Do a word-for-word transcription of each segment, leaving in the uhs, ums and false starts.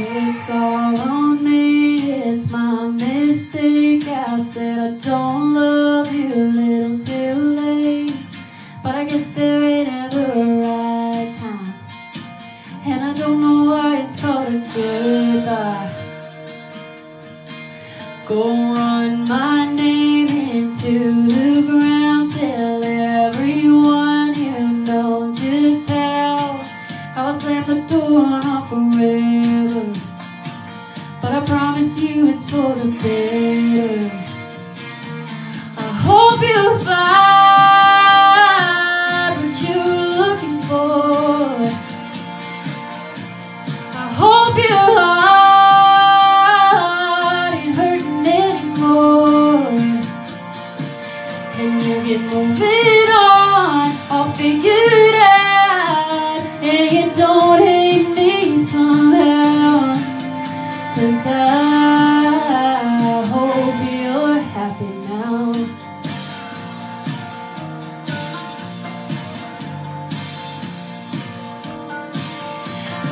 It's all on me, it's my mistake. I said I don't love you, a little too late. But I guess there ain't ever a right time, and I don't know why it's called a goodbye. Go run my name into the ground, tell everyone you know just how, how I slammed the door on forever. But I promise you it's for the better. I hope you find what you're looking for. I hope your heart ain't hurting anymore, and you get moving on, I'll figure it out, and you don't hate me somehow. Cause I hope you're happy now.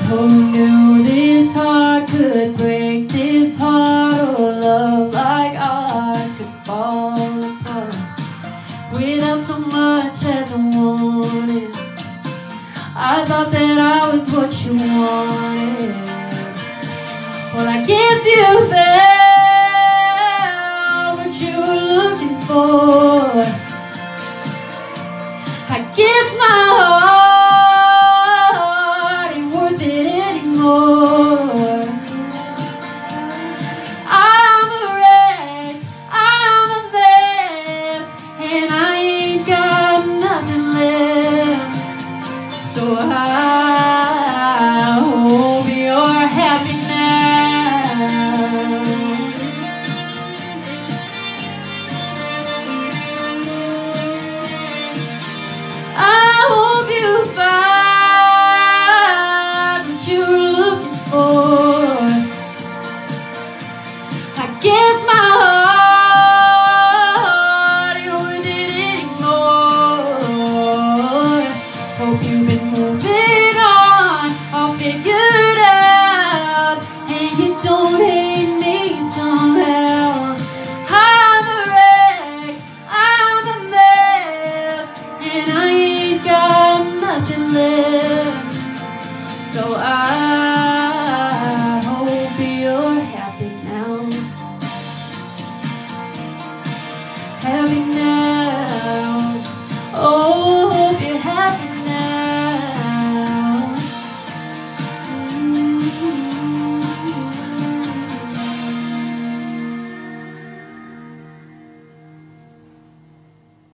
Who knew this heart could break this heart? Oh, love like ours could fall apart without so much as a warning. I thought that I was what you wanted. Well, I guess you failed.